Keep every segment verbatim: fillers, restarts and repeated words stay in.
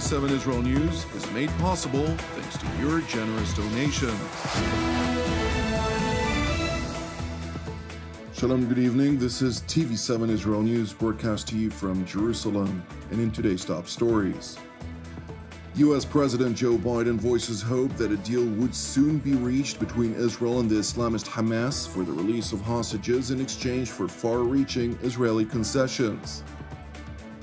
T V seven Israel News is made possible thanks to your generous donations. Shalom, good evening. This is T V seven Israel News, broadcast to you from Jerusalem, and in today's top stories. U S President Joe Biden voices hope that a deal would soon be reached between Israel and the Islamist Hamas for the release of hostages in exchange for far-reaching Israeli concessions.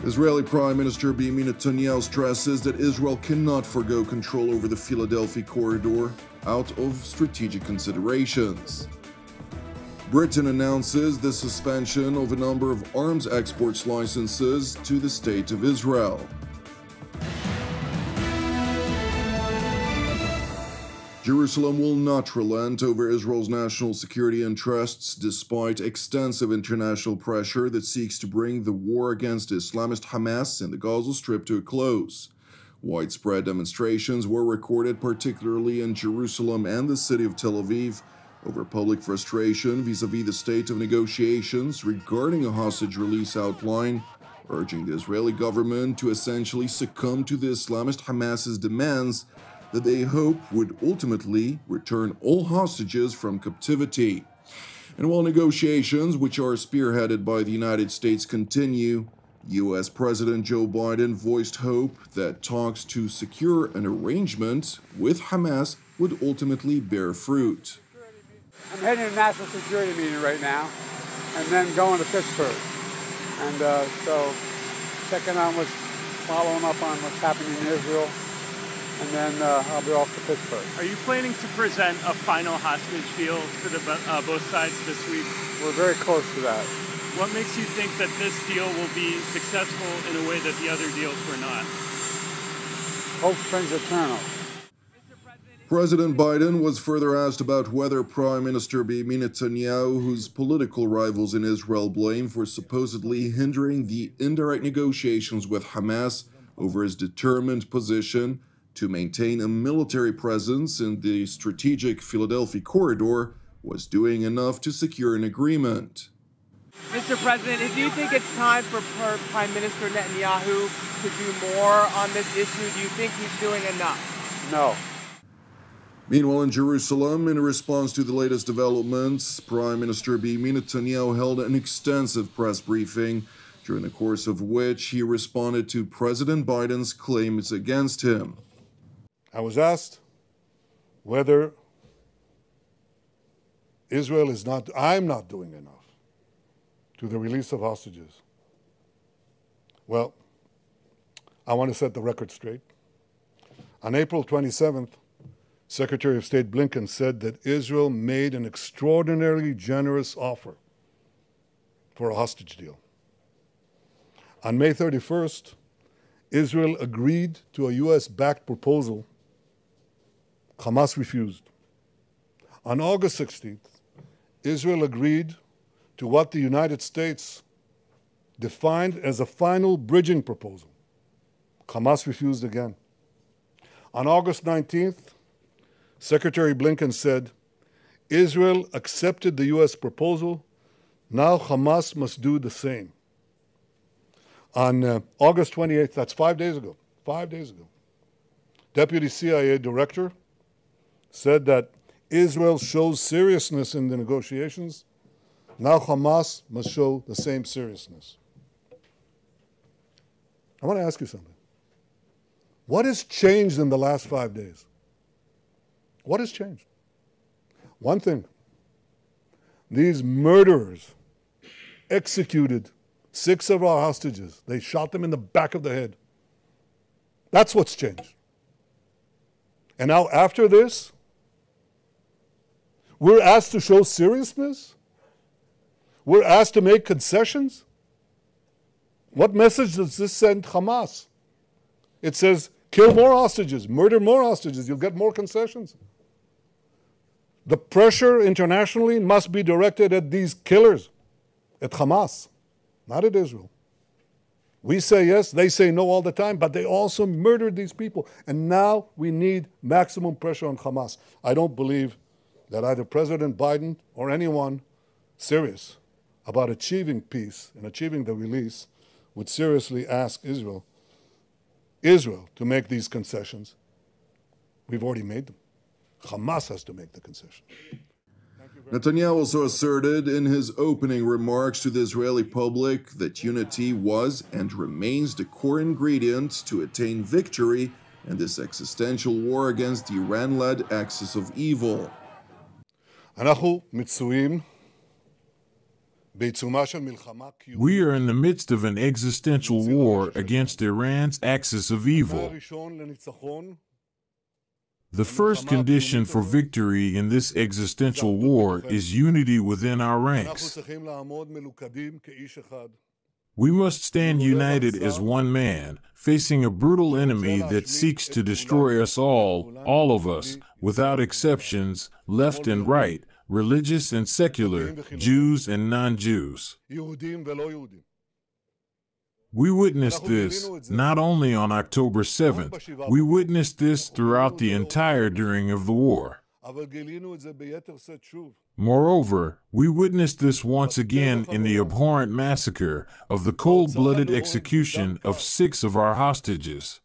Israeli Prime Minister Benjamin Netanyahu stresses that Israel cannot forego control over the Philadelphi Corridor out of strategic considerations. Britain announces the suspension of a number of arms exports licenses to the State of Israel. Jerusalem will not relent over Israel's national security interests despite extensive international pressure that seeks to bring the war against Islamist Hamas in the Gaza Strip to a close. Widespread demonstrations were recorded, particularly in Jerusalem and the city of Tel Aviv, over public frustration vis-à-vis the state of negotiations regarding a hostage release outline, urging the Israeli government to essentially succumb to the Islamist Hamas's demands that they hope would ultimately return all hostages from captivity. And while negotiations, which are spearheaded by the United States, continue, U S President Joe Biden voiced hope that talks to secure an arrangement with Hamas would ultimately bear fruit. I'm heading to a national security meeting right now, and then going to Pittsburgh. And uh, so checking on what's following up on what's happening in Israel. And then uh, I'll be off to Pittsburgh. Are you planning to present a final hostage deal to the, uh, both sides this week? We're very close to that. What makes you think that this deal will be successful in a way that the other deals were not? Hope springs eternal. President Biden was further asked about whether Prime Minister Benjamin Netanyahu, whose political rivals in Israel blame for supposedly hindering the indirect negotiations with Hamas over his determined position to maintain a military presence in the strategic Philadelphi Corridor, was doing enough to secure an agreement. Mister President, do you think it's time for Prime Minister Netanyahu to do more on this issue? Do you think he's doing enough? No. Meanwhile, in Jerusalem, in response to the latest developments, Prime Minister Benjamin Netanyahu held an extensive press briefing, during the course of which he responded to President Biden's claims against him. I was asked whether Israel is not, I'm not doing enough to the release of hostages. Well, I want to set the record straight. On April twenty-seventh, Secretary of State Blinken said that Israel made an extraordinarily generous offer for a hostage deal. On May thirty-first, Israel agreed to a U S-backed proposal. Hamas refused. On August sixteenth, Israel agreed to what the United States defined as a final bridging proposal. Hamas refused again. On August nineteenth, Secretary Blinken said, Israel accepted the U S proposal. Now Hamas must do the same. On uh, August twenty-eighth, that's five days ago, five days ago, Deputy C I A Director said that Israel shows seriousness in the negotiations. Now Hamas must show the same seriousness. I want to ask you something. What has changed in the last five days? What has changed? One thing, these murderers executed six of our hostages. They shot them in the back of the head. That's what's changed. And now after this, we're asked to show seriousness? We're asked to make concessions? What message does this send Hamas? It says, kill more hostages, murder more hostages, you'll get more concessions. The pressure internationally must be directed at these killers, at Hamas. Not at Israel. We say yes, they say no all the time, but they also murdered these people. And now we need maximum pressure on Hamas. I don't believe that either President Biden or anyone serious about achieving peace and achieving the release would seriously ask Israel Israel to make these concessions. We've already made them. Hamas has to make the concession. Netanyahu also asserted in his opening remarks to the Israeli public that unity was and remains the core ingredient to attain victory in this existential war against the Iran-led axis of evil. We are in the midst of an existential war against Iran's axis of evil. The first condition for victory in this existential war is unity within our ranks. We must stand united as one man, facing a brutal enemy that seeks to destroy us all, all of us, without exceptions, left and right, religious and secular, Jews and non-Jews. We witnessed this not only on October seventh, we witnessed this throughout the entire during of the war. Moreover, we witnessed this once again in the abhorrent massacre of the cold-blooded execution of six of our hostages.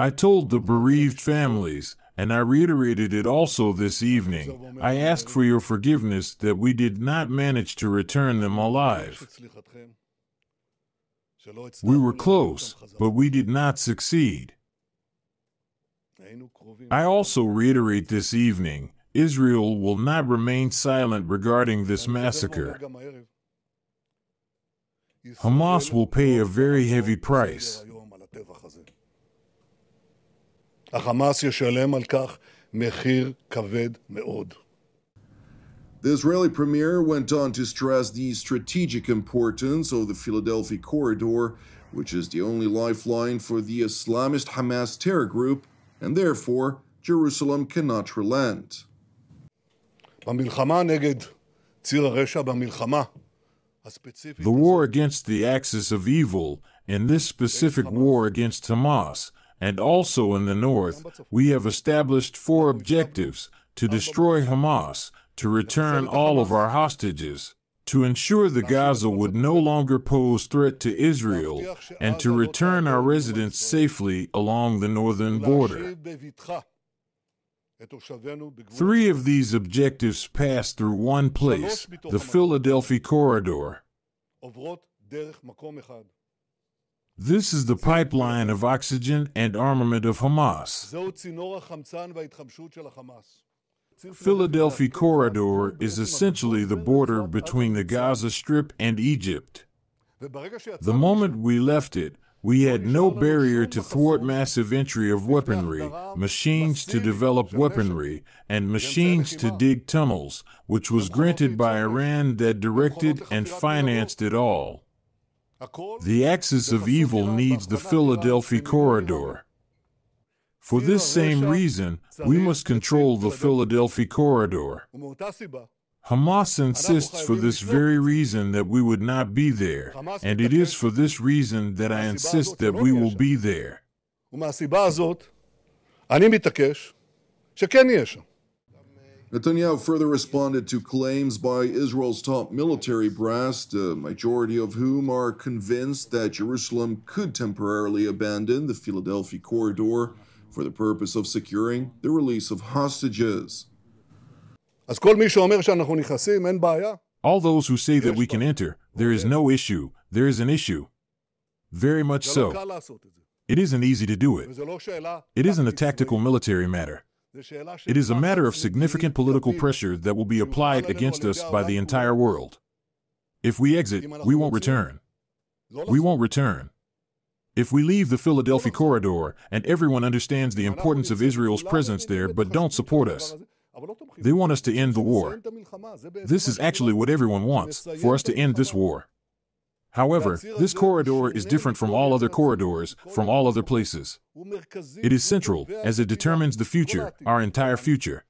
I told the bereaved families, and I reiterated it also this evening, I ask for your forgiveness that we did not manage to return them alive. We were close, but we did not succeed. I also reiterate this evening, Israel will not remain silent regarding this massacre. Hamas will pay a very heavy price. The Israeli premier went on to stress the strategic importance of the Philadelphi Corridor, which is the only lifeline for the Islamist Hamas terror group, and therefore Jerusalem cannot relent. The war against the axis of evil, and this specific war against Hamas, and also in the north, we have established four objectives: to destroy Hamas, to return all of our hostages, to ensure that Gaza would no longer pose threat to Israel, and to return our residents safely along the northern border. Three of these objectives pass through one place, the Philadelphi Corridor. This is the pipeline of oxygen and armament of Hamas. Philadelphi Corridor is essentially the border between the Gaza Strip and Egypt. The moment we left it, we had no barrier to thwart massive entry of weaponry, machines to develop weaponry, and machines to dig tunnels, which was granted by Iran that directed and financed it all. The axis of evil needs the Philadelphi Corridor. For this same reason, we must control the Philadelphi Corridor. Hamas insists for this very reason that we would not be there, and it is for this reason that I insist that we will be there. Netanyahu further responded to claims by Israel's top military brass, the majority of whom are convinced that Jerusalem could temporarily abandon the Philadelphi Corridor for the purpose of securing the release of hostages. All those who say that we can enter, there is no issue, there is an issue. Very much so. It isn't easy to do it. It isn't a tactical military matter. It is a matter of significant political pressure that will be applied against us by the entire world. If we exit, we won't return. We won't return. If we leave the Philadelphi Corridor, and everyone understands the importance of Israel's presence there but don't support us, they want us to end the war. This is actually what everyone wants, for us to end this war. However, this corridor is different from all other corridors, from all other places. It is central, as it determines the future, our entire future.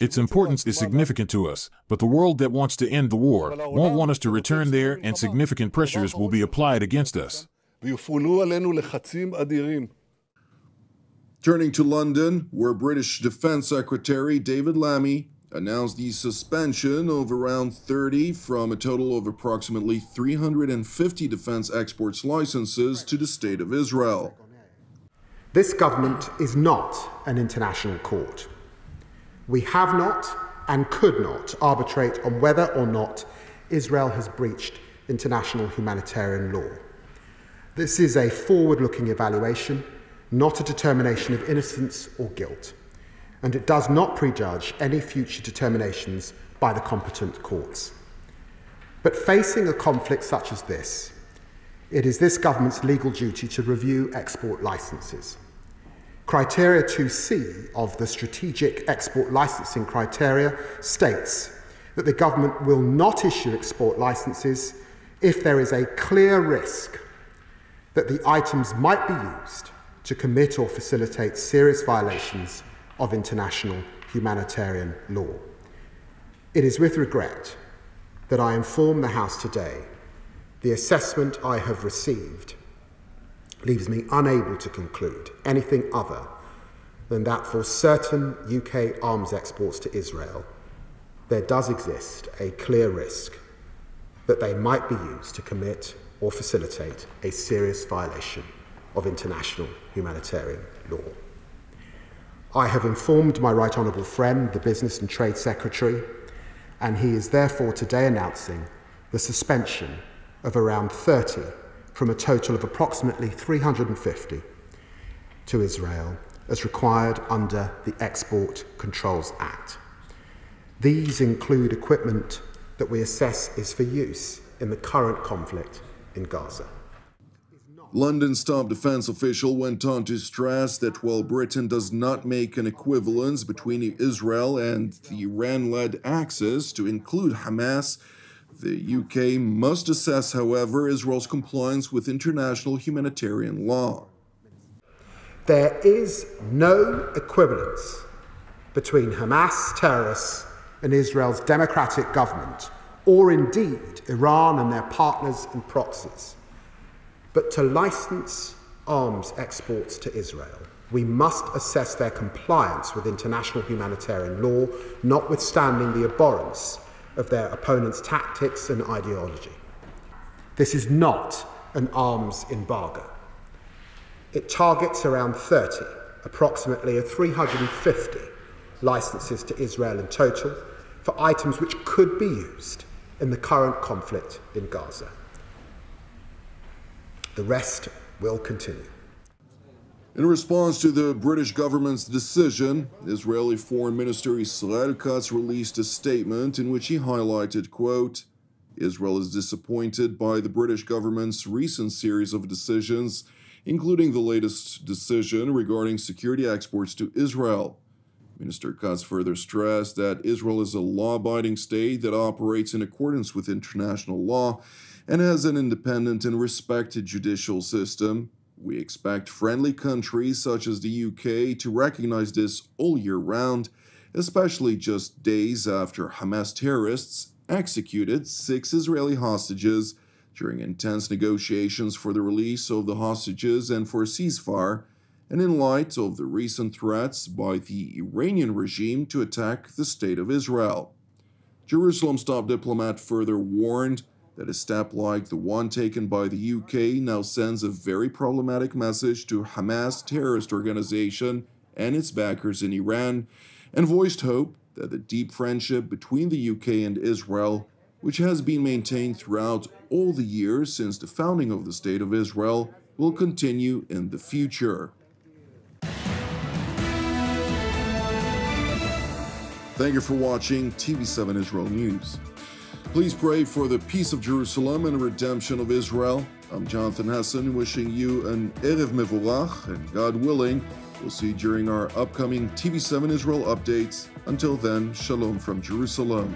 Its importance is significant to us, but the world that wants to end the war won't want us to return there, and significant pressures will be applied against us. Turning to London, where British Defense Secretary David Lammy announced the suspension of around thirty from a total of approximately three hundred fifty defense exports licenses to the State of Israel. This government is not an international court. We have not and could not arbitrate on whether or not Israel has breached international humanitarian law. This is a forward-looking evaluation, not a determination of innocence or guilt, and it does not prejudge any future determinations by the competent courts. But facing a conflict such as this, it is this government's legal duty to review export licenses. Criteria two C of the Strategic Export Licensing Criteria states that the government will not issue export licenses if there is a clear risk that the items might be used to commit or facilitate serious violations of international humanitarian law. It is with regret that I inform the House today the assessment I have received leaves me unable to conclude anything other than that for certain U K arms exports to Israel, there does exist a clear risk that they might be used to commit or facilitate a serious violation of international humanitarian law. I have informed my Right Honourable friend, the Business and Trade Secretary, and he is therefore today announcing the suspension of around thirty from a total of approximately three hundred fifty to Israel as required under the Export Controls Act. These include equipment that we assess is for use in the current conflict in Gaza. London's top defense official went on to stress that while Britain does not make an equivalence between Israel and the Iran-led Axis to include Hamas, the U K must assess, however, Israel's compliance with international humanitarian law. There is no equivalence between Hamas terrorists and Israel's democratic government, or indeed Iran and their partners and proxies. But to license arms exports to Israel, we must assess their compliance with international humanitarian law, notwithstanding the abhorrence of their opponents' tactics and ideology. This is not an arms embargo. It targets around thirty, approximately three hundred fifty licenses to Israel in total for items which could be used in the current conflict in Gaza. The rest will continue. In response to the British government's decision, Israeli Foreign Minister Israel Katz released a statement in which he highlighted, quote, "Israel is disappointed by the British government's recent series of decisions, including the latest decision regarding security exports to Israel." Minister Katz further stressed that Israel is a law-abiding state that operates in accordance with international law and has an independent and respected judicial system. "We expect friendly countries such as the U K to recognize this all year round, especially just days after Hamas terrorists executed six Israeli hostages during intense negotiations for the release of the hostages and for a ceasefire, and in light of the recent threats by the Iranian regime to attack the State of Israel." Jerusalem's top diplomat further warned that a step like the one taken by the U K now sends a very problematic message to Hamas terrorist organization and its backers in Iran, and voiced hope that the deep friendship between the U K and Israel, which has been maintained throughout all the years since the founding of the State of Israel, will continue in the future. Thank you for watching T V seven Israel News. Please pray for the peace of Jerusalem and redemption of Israel. I'm Jonathan Hessen, wishing you an Erev Mevorach, and God willing, we'll see you during our upcoming T V seven Israel updates. Until then, shalom from Jerusalem.